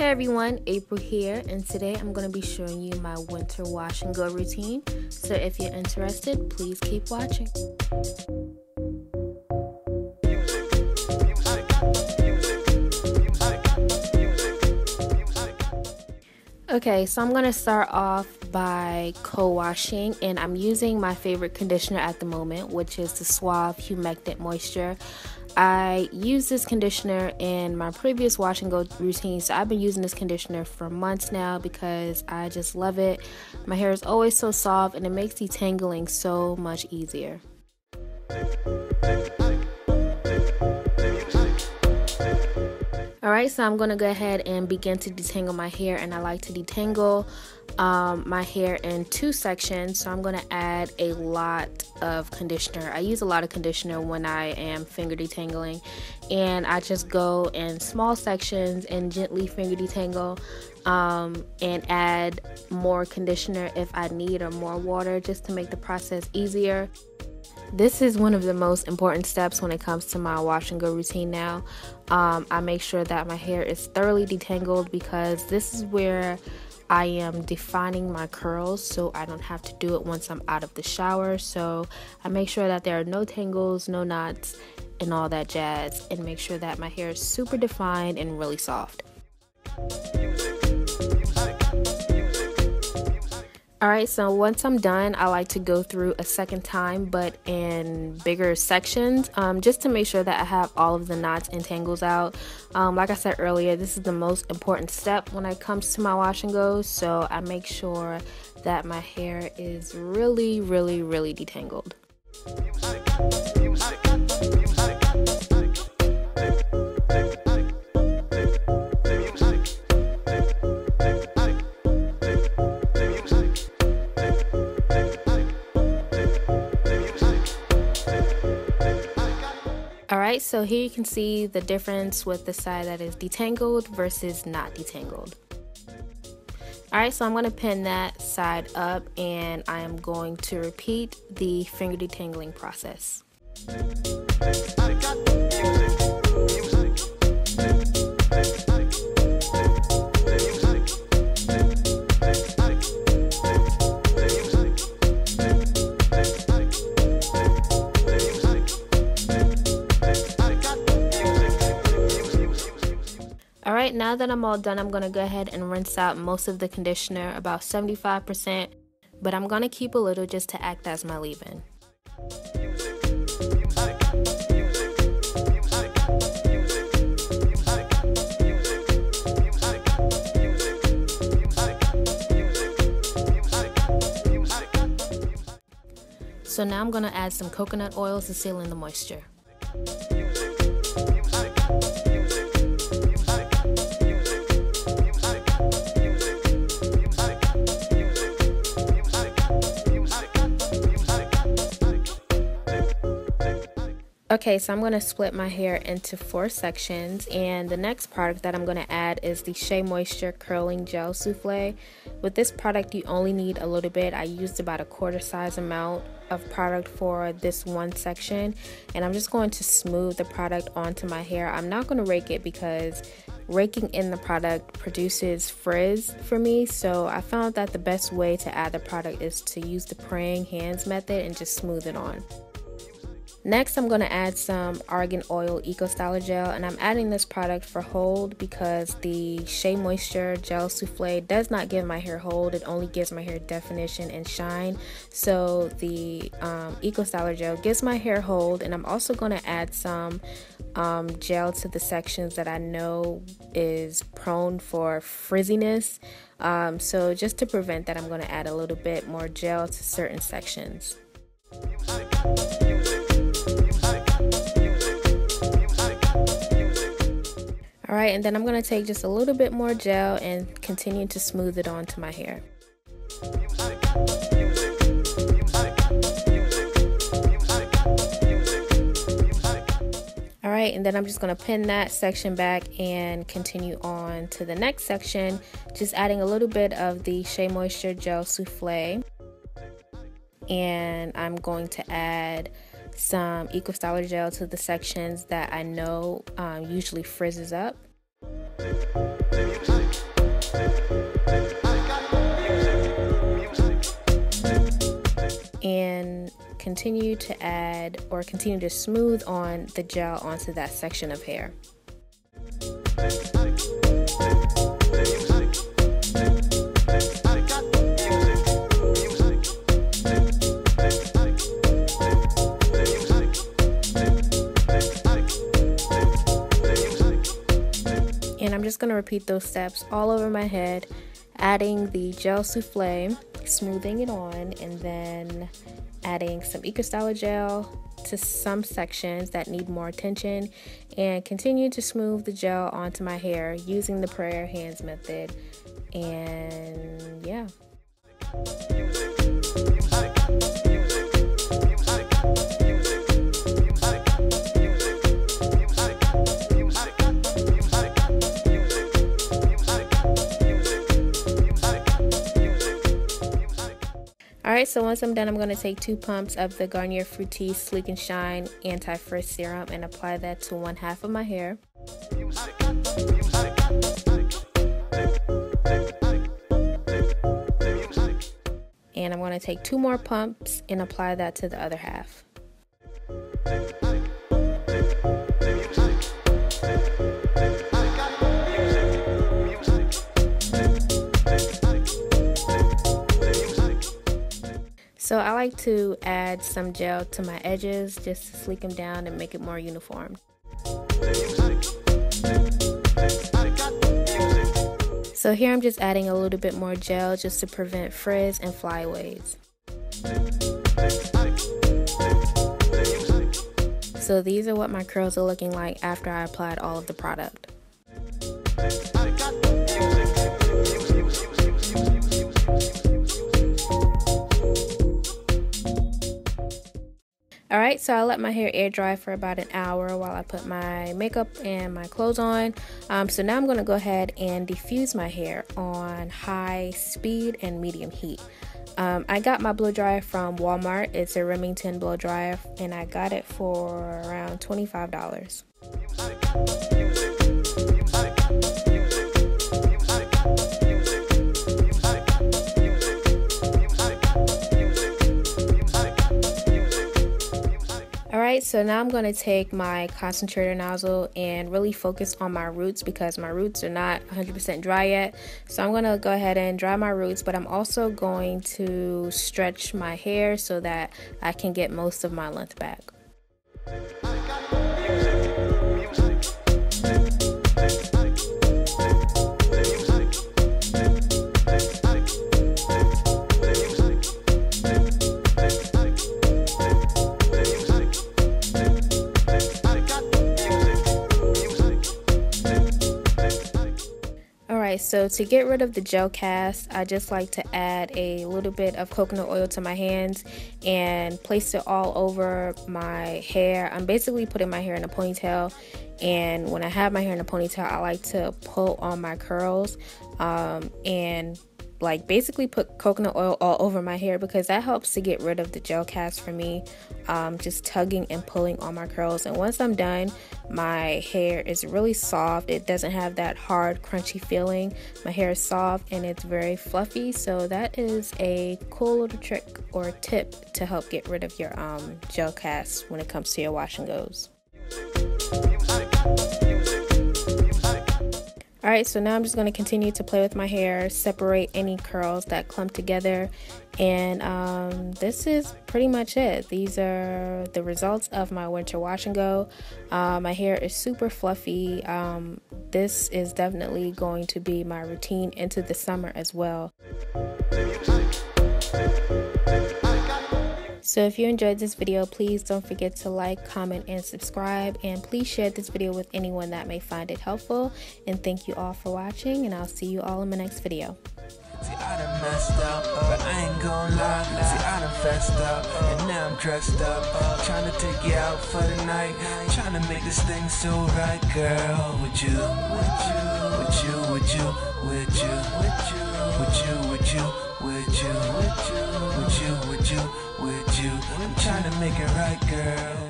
Hey everyone, April here, and today I'm going to be showing you my winter wash and go routine, so if you're interested, please keep watching. Okay, so I'm going to start off by co-washing, and I'm using my favorite conditioner at the moment, which is the Suave Humectant Moisture. I used this conditioner in my previous wash and go routine, so I've been using this conditioner for months now because I just love it. My hair is always so soft and it makes detangling so much easier. Alright, so I'm going to go ahead and begin to detangle my hair, and I like to detangle my hair in two sections, so I'm going to add a lot of conditioner. I use a lot of conditioner when I am finger detangling, and I just go in small sections and gently finger detangle and add more conditioner if I need, or more water, just to make the process easier. This is one of the most important steps when it comes to my wash and go routine now. I make sure that my hair is thoroughly detangled because this is where I am defining my curls, so I don't have to do it once I'm out of the shower. So I make sure that there are no tangles, no knots, and all that jazz, and make sure that my hair is super defined and really soft. Alright, so once I'm done, I like to go through a second time, but in bigger sections, just to make sure that I have all of the knots and tangles out. Like I said earlier, this is the most important step when it comes to my wash and go, so I make sure that my hair is really, really, really detangled. Alright, so here you can see the difference with the side that is detangled versus not detangled. Alright, so I'm going to pin that side up, and I am going to repeat the finger detangling process. Alright, now that I'm all done, I'm going to go ahead and rinse out most of the conditioner, about 75%, but I'm going to keep a little just to act as my leave-in. So now I'm going to add some coconut oil to seal in the moisture. Okay, so I'm going to split my hair into four sections, and the next product that I'm going to add is the Shea Moisture Curling Gel Soufflé. With this product, you only need a little bit. I used about a quarter size amount of product for this one section, and I'm just going to smooth the product onto my hair. I'm not going to rake it because raking in the product produces frizz for me, so I found that the best way to add the product is to use the praying hands method and just smooth it on. Next, I'm going to add some Argan Oil Eco Styler Gel, and I'm adding this product for hold because the Shea Moisture Gel Soufflé does not give my hair hold. It only gives my hair definition and shine, so the Eco Styler Gel gives my hair hold, and I'm also going to add some gel to the sections that I know is prone for frizziness, so just to prevent that, I'm going to add a little bit more gel to certain sections. Alright, and then I'm going to take just a little bit more gel and continue to smooth it onto my hair. Alright, and then I'm just going to pin that section back and continue on to the next section, just adding a little bit of the Shea Moisture Gel Soufflé. And I'm going to add some Eco Styler Gel to the sections that I know usually frizzes up. and continue to add or continue to smooth on the gel onto that section of hair. And I'm just going to repeat those steps all over my head, adding the gel soufflé, smoothing it on, and then adding some Eco Styler Gel to some sections that need more attention, and continue to smooth the gel onto my hair using the prayer hands method. And yeah. Alright, so once I'm done, I'm going to take 2 pumps of the Garnier Fructis Sleek and Shine Anti-Frizz Serum and apply that to 1/2 of my hair. And I'm going to take 2 more pumps and apply that to the other half. So I like to add some gel to my edges just to sleek them down and make it more uniform. So here I'm just adding a little bit more gel just to prevent frizz and flyaways. So these are what my curls are looking like after I applied all of the product. Alright, so I let my hair air dry for about an hour while I put my makeup and my clothes on. So now I'm going to go ahead and diffuse my hair on high speed and medium heat. I got my blow dryer from Walmart. It's a Remington blow dryer, and I got it for around $25. Alright, so now I'm going to take my concentrator nozzle and really focus on my roots because my roots are not 100% dry yet. So I'm going to go ahead and dry my roots, but I'm also going to stretch my hair so that I can get most of my length back. So to get rid of the gel cast, I just like to add a little bit of coconut oil to my hands and place it all over my hair. I'm basically putting my hair in a ponytail, and when I have my hair in a ponytail, I like to pull on my curls and like basically put coconut oil all over my hair because that helps to get rid of the gel cast for me, just tugging and pulling on my curls. And once I'm done, my hair is really soft. It doesn't have that hard, crunchy feeling. My hair is soft and it's very fluffy. So that is a cool little trick or tip to help get rid of your gel cast when it comes to your wash and goes. Alright, so now I'm just going to continue to play with my hair, separate any curls that clump together, and this is pretty much it. These are the results of my winter wash and go. My hair is super fluffy. This is definitely going to be my routine into the summer as well. So if you enjoyed this video, please don't forget to like, comment, and subscribe. And please share this video with anyone that may find it helpful. And thank you all for watching, and I'll see you all in my next video. See, I done messed up, but I ain't gon' lie. See, I done fessed up, and now I'm dressed up. Tryna take you out for the night. Tryna make this thing so right, girl. With you, with you, with you, with you, with you, with you, with you, with you, with you, with you, with you. I'm tryna make it right, girl.